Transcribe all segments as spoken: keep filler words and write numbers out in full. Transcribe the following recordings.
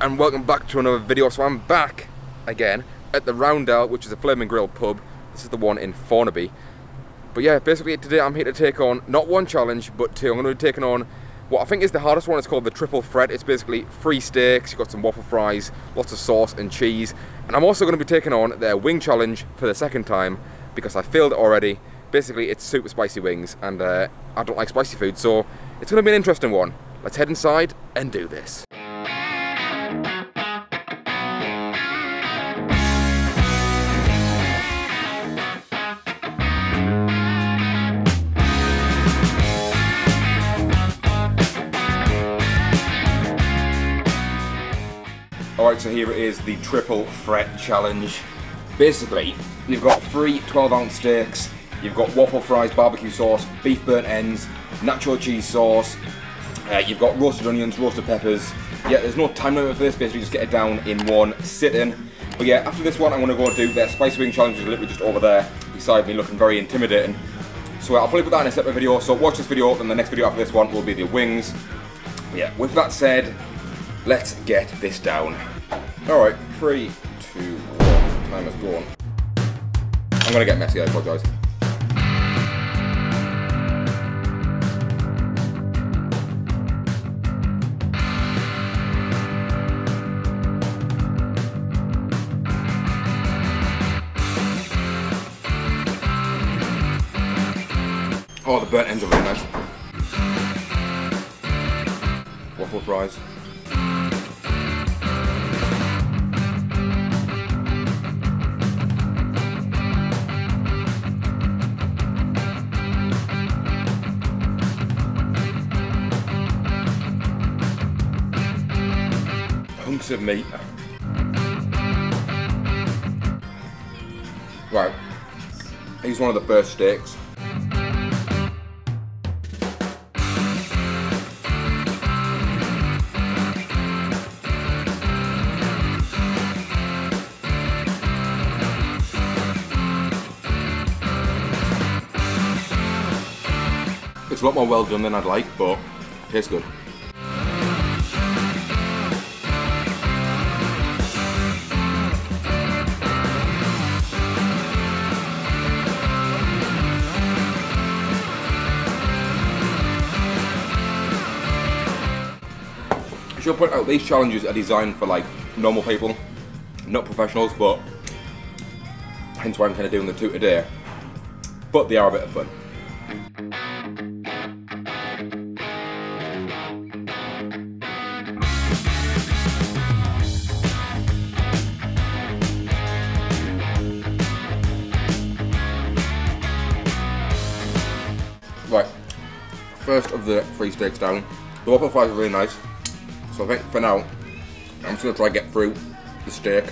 and welcome back to another video. So I'm back again at the Roundel, which is a Flaming Grill pub. This is the one in Farnaby. But yeah, basically today I'm here to take on not one challenge but two. I'm going to be taking on what I think is the hardest one. It's called the Triple Threat. It's basically free steaks, you've got some waffle fries, lots of sauce and cheese. And I'm also going to be taking on their wing challenge for the second time because I failed it already. Basically it's super spicy wings and uh, I don't like spicy food, so it's going to be an interesting one. Let's head inside and do this. Alright, so here it is, the Triple Threat Challenge. Basically, you've got three twelve ounce steaks, you've got waffle fries, barbecue sauce, beef burnt ends, nacho cheese sauce, uh, you've got roasted onions, roasted peppers. Yeah, there's no time limit for this, basically just get it down in one sitting. But yeah, after this one I'm going to go do their spicy wing challenge, which is literally just over there beside me, looking very intimidating. So uh, I'll probably put that in a separate video, so watch this video, and the next video after this one will be the wings. But yeah, with that said, let's get this down. Alright, three, two, one, time has gone. I'm gonna get messy, I apologise. Oh, the burnt ends are really nice. Waffle fries. Hunks of meat. Right, he's one of the first steaks. It's a lot more well done than I'd like, but it tastes good. I should point out, these challenges are designed for like normal people, not professionals, but hence why I'm kind of doing the two today. But they are a bit of fun. Right, first of the three steaks down. The waffle fries are really nice, so I think for now I'm just going to try and get through the steak.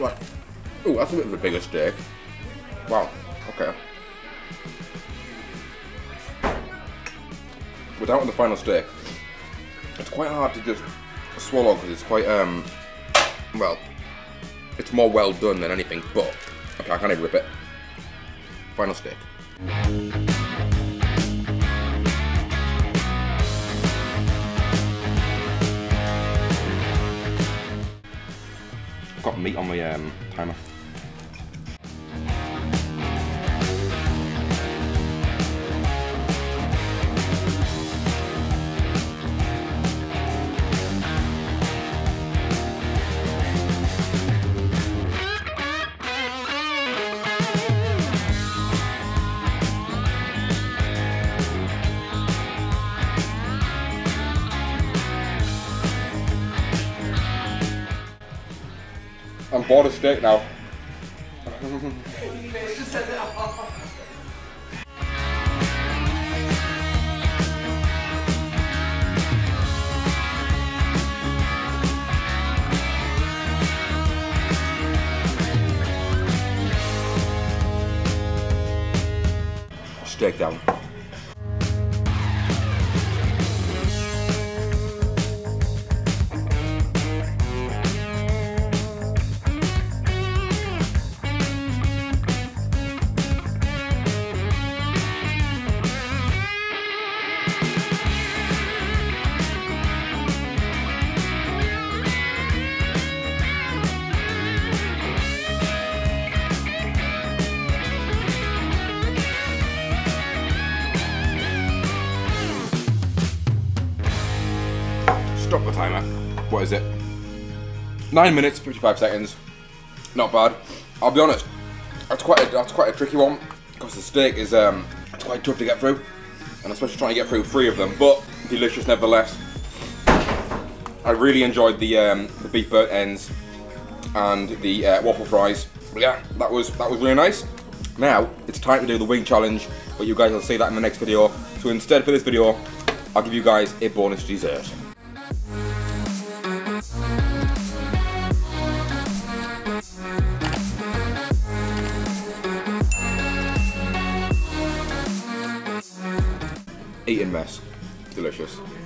Right. Oh, that's a bit of a bigger steak. Wow, okay. We're down to the final steak. It's quite hard to just swallow because it's quite, um, well, it's more well done than anything, but, okay, I can't even rip it. Final steak. Got meat on my um, timer. bought a steak now. Steak down. Stop the timer. What is it? nine minutes, fifty-five seconds. Not bad. I'll be honest, that's quite a, that's quite a tricky one because the steak is um, it's quite tough to get through, and especially trying to get through three of them, but delicious nevertheless. I really enjoyed the, um, the beef burnt ends and the uh, waffle fries. But yeah, that was, that was really nice. Now, it's time to do the wing challenge, but you guys will see that in the next video. So instead for this video, I'll give you guys a bonus dessert. Eating mess. Delicious.